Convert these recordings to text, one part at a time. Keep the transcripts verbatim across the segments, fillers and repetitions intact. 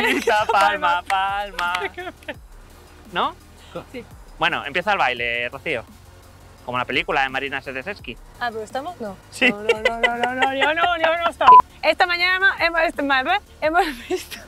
Palmita, palma, palma. ¿No? Sí. Bueno, empieza el baile, Rocío. Como la película de Marina Seresesky. Ah, ¿pero estamos? No. Sí. No, no, no, no, no, yo no, yo no estoy. Esta mañana hemos, este, hemos visto...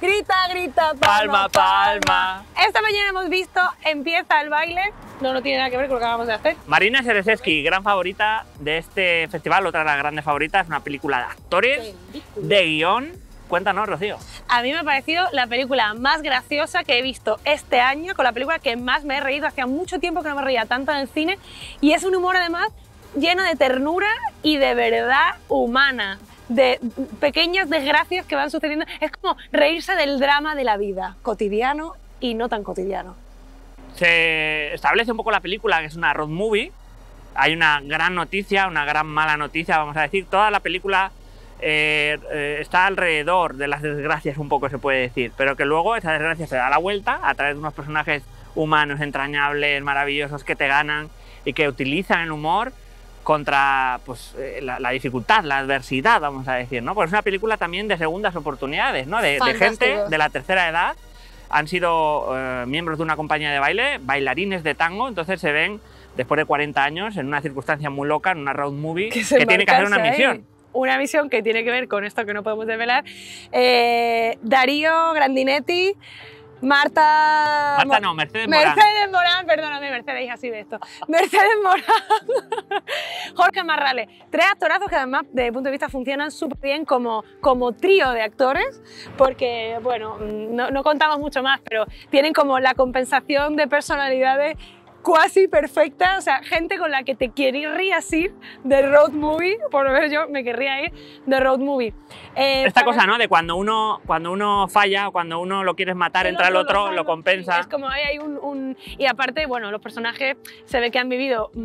Grita, grita, palma, palma, palma. Esta mañana hemos visto Empieza el baile. No, no tiene nada que ver con lo que acabamos de hacer. Marina Seresesky, gran favorita de este festival, otra de las grandes favoritas, una película de actores, película. de guión. Cuéntanos, Rocío. A mí me ha parecido la película más graciosa que he visto este año, con la película que más me he reído. Hacía mucho tiempo que no me reía tanto en el cine. Y es un humor, además, lleno de ternura y de verdad humana. De pequeñas desgracias que van sucediendo. Es como reírse del drama de la vida, cotidiano y no tan cotidiano. Se establece un poco la película, que es una road movie. Hay una gran noticia, una gran mala noticia, vamos a decir. Toda la película eh, eh, está alrededor de las desgracias, un poco se puede decir, pero que luego esa desgracia se da la vuelta a través de unos personajes humanos, entrañables, maravillosos, que te ganan y que utilizan el humor contra pues, la, la dificultad, la adversidad, vamos a decir, ¿no? Pues es una película también de segundas oportunidades, ¿no? De, de gente de la tercera edad. Han sido eh, miembros de una compañía de baile, bailarines de tango, entonces se ven, después de cuarenta años, en una circunstancia muy loca, en una road movie, que, que tiene que hacer una misión. Ahí. Una misión que tiene que ver con esto que no podemos desvelar. Eh, Darío Grandinetti... Marta... Marta no, Mercedes Morán. Mercedes Morán, perdóname, Mercedes, hija así de esto. Mercedes Morán, Jorge Marrale. Tres actorazos que además, desde mi punto de vista, funcionan súper bien como, como trío de actores, porque, bueno, no, no contamos mucho más, pero tienen como la compensación de personalidades cuasi perfecta, o sea, gente con la que te querrías ir de road movie, por lo menos yo me querría ir de road movie. Eh, Esta cosa, ¿no? De cuando uno, cuando uno falla o cuando uno lo quieres matar, entra el otro, lo, lo compensa. Sí, es como hay, hay un, un... Y aparte, bueno, los personajes se ve que han vivido mmm,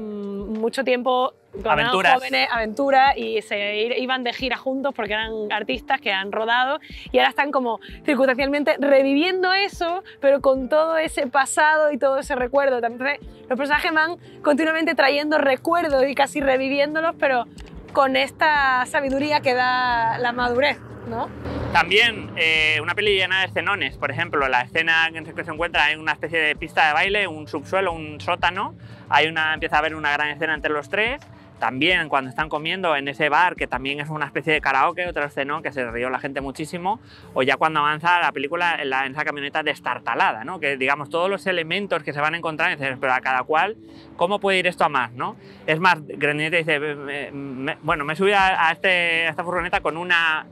mucho tiempo... Aventuras. Jóvenes, aventuras, y se iban de gira juntos porque eran artistas que han rodado y ahora están como circunstancialmente reviviendo eso, pero con todo ese pasado y todo ese recuerdo. Entonces, los personajes van continuamente trayendo recuerdos y casi reviviéndolos, pero con esta sabiduría que da la madurez, ¿no? También eh, una peli llena de escenones, por ejemplo, la escena en que se encuentra en una especie de pista de baile, un subsuelo, un sótano, hay una, empieza a haber una gran escena entre los tres. También cuando están comiendo en ese bar, que también es una especie de karaoke, otro escenón que se rió la gente muchísimo, o ya cuando avanza la película en, la, en esa camioneta destartalada, ¿no? Que digamos todos los elementos que se van a encontrar, y dices, pero a cada cual, ¿cómo puede ir esto a más? ¿No? Es más, Grandinetti dice, me, me, bueno, me subí a, a, este, a esta furgoneta con una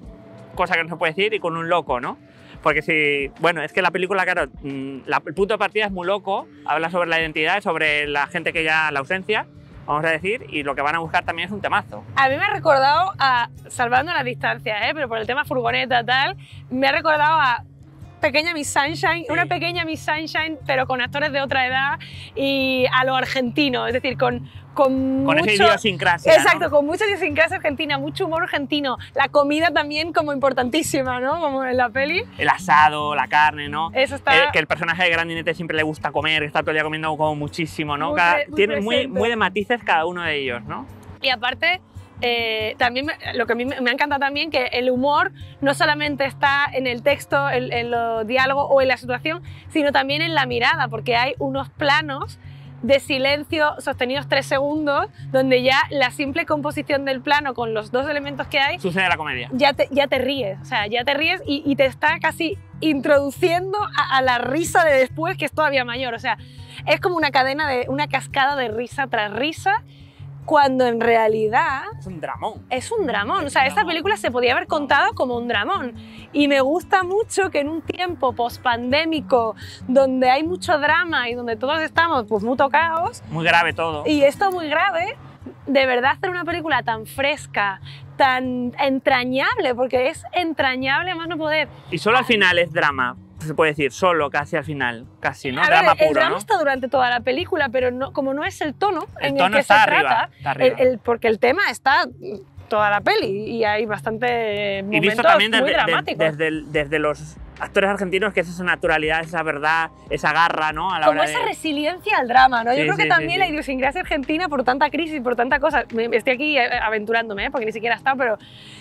cosa que no se puede decir y con un loco, ¿no? Porque si, bueno, es que la película, claro, la, el punto de partida es muy loco, habla sobre la identidad, sobre la gente que ya, la ausencia, vamos a decir, y lo que van a buscar también es un temazo. A mí me ha recordado a, salvando las distancias, ¿eh? Pero por el tema furgoneta tal, me ha recordado a Pequeña Miss Sunshine, sí. Una Pequeña Miss Sunshine, pero con actores de otra edad y a lo argentino, es decir, con... Con, con mucho, esa idiosincrasia. Exacto, ¿no? Con mucha idiosincrasia argentina, mucho humor argentino. La comida también como importantísima, ¿no? Como en la peli. El asado, la carne, ¿no? Eso está... El, que el personaje de Grandinetti siempre le gusta comer, está todo el día comiendo como muchísimo, ¿no? Muy, cada, muy tiene muy, muy de matices cada uno de ellos, ¿no? Y aparte... Eh, también me, lo que a mí me encanta también que el humor no solamente está en el texto, en, en los diálogos o en la situación, sino también en la mirada, porque hay unos planos de silencio sostenidos tres segundos, donde ya la simple composición del plano con los dos elementos que hay... Sucede la comedia. Ya te, ya te ríes, o sea, ya te ríes y, y te está casi introduciendo a, a la risa de después, que es todavía mayor. O sea, es como una cadena, de una cascada de risa tras risa, cuando en realidad... Es un dramón. Es un dramón. O sea, esta película se podía haber contado como un dramón. Y me gusta mucho que en un tiempo pospandémico, donde hay mucho drama y donde todos estamos pues muy tocados... Muy grave todo. Y esto muy grave, de verdad hacer una película tan fresca, tan entrañable, porque es entrañable más no poder. Y solo al final es drama. Se puede decir solo, casi al final, casi, ¿no? A ver, drama puro, el drama, ¿no? Está durante toda la película, pero no, como no es el tono el en tono el que está se arriba, trata, está arriba. El, el, porque el tema está toda la peli y hay bastante momentos y visto también muy desde, dramáticos. De, desde, desde los actores argentinos, que es esa naturalidad, esa verdad, esa garra, ¿no? A la Como hora esa de... resiliencia al drama, ¿no? Sí, Yo creo sí, que también sí, sí. la idiosincrasia argentina, por tanta crisis, por tanta cosa, estoy aquí aventurándome, ¿eh? Porque ni siquiera he estado, pero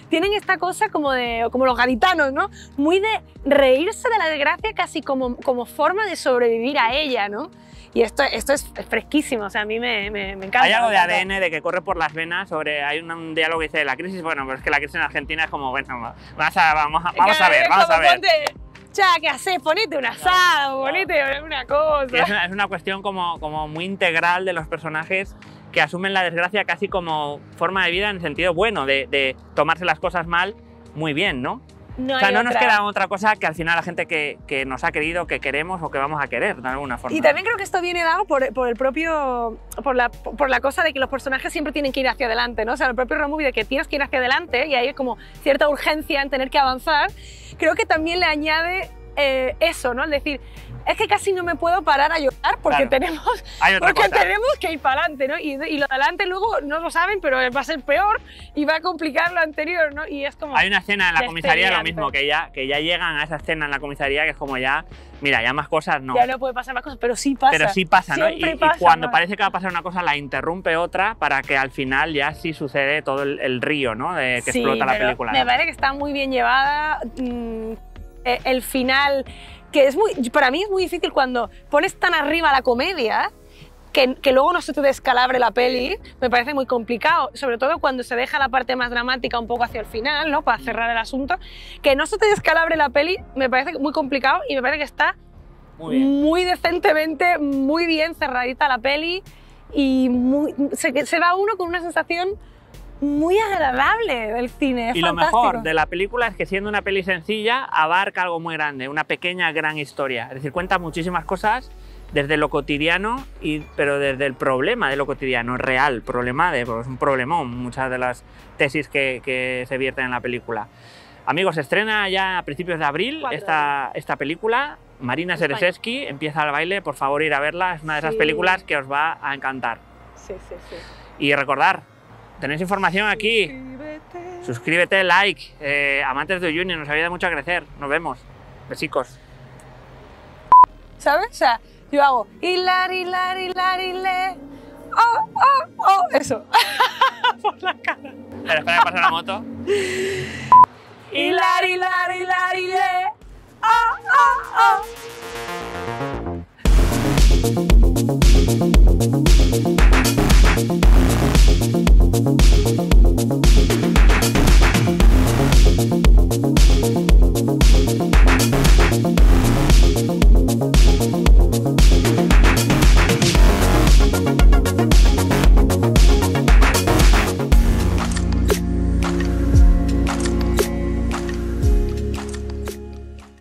tienen esta cosa como de, como los gaditanos, ¿no? Muy de reírse de la desgracia casi como, como forma de sobrevivir a ella, ¿no? Y esto, esto es fresquísimo, o sea, a mí me, me, me encanta. Hay algo de A D N, de que corre por las venas, sobre, hay un, un diálogo que dice de la crisis, bueno, pero es que la crisis en Argentina es como, bueno, vas a, vamos, a, vamos a ver, vamos a ver. Cha, ¿qué haces? Ponete un asado, ponete una cosa. Es una, es una cuestión como, como muy integral de los personajes, que asumen la desgracia casi como forma de vida, en el sentido bueno, de, de tomarse las cosas mal muy bien, ¿no? No, o sea, no otra. Nos queda otra cosa que al final la gente que, que nos ha querido, que queremos o que vamos a querer de alguna forma. Y también creo que esto viene dado por, por el propio, por la, por la cosa de que los personajes siempre tienen que ir hacia adelante, ¿no? O sea, el propio road movie de que tienes que ir hacia adelante y hay como cierta urgencia en tener que avanzar, creo que también le añade eh, eso, ¿no? Es decir, es que casi no me puedo parar a llorar porque, claro, tenemos, porque tenemos que ir para adelante, ¿no? Y, y lo de adelante luego no lo saben, pero va a ser peor y va a complicar lo anterior, ¿no? Y es como... Hay una escena en la comisaría, lo mismo, que ya, que ya llegan a esa escena en la comisaría que es como ya, mira, ya más cosas no. Ya no puede pasar más cosas, pero sí pasa. Pero sí pasa, ¿no? Y, pasa, y cuando ¿no? parece que va a pasar una cosa, la interrumpe otra para que al final ya sí sucede todo el, el río, ¿no? De, que sí, explota la película. Me parece que está muy bien llevada. Mmm, el final... que es muy, para mí es muy difícil cuando pones tan arriba la comedia que, que luego no se te descalabre la peli, me parece muy complicado, sobre todo cuando se deja la parte más dramática un poco hacia el final, ¿no? Para cerrar el asunto, que no se te descalabre la peli me parece muy complicado y me parece que está muy, muy decentemente, muy bien cerradita la peli y muy, se, se va uno con una sensación muy agradable del cine, es Y fantástico. Lo mejor de la película es que, siendo una peli sencilla, abarca algo muy grande, una pequeña gran historia. Es decir, cuenta muchísimas cosas desde lo cotidiano, y, pero desde el problema de lo cotidiano, real, problema de, pues, un problemón, muchas de las tesis que, que se vierten en la película. Amigos, se estrena ya a principios de abril esta, esta película. Marina Seresesky, Empieza el baile, por favor ir a verla, es una de esas sí. películas que os va a encantar. Sí, sí, sí. Y recordar, tenéis información aquí, suscríbete, suscríbete like, eh, Amantes de Uyuni, nos ayuda mucho a crecer, nos vemos, besicos. ¿Sabes? O sea, yo hago hilar, hilar, hilar, hilar, oh, oh, oh, eso, por la cara. Pero espera que pase la moto. Hilar, hilar, hilar, hilar, oh, oh, oh.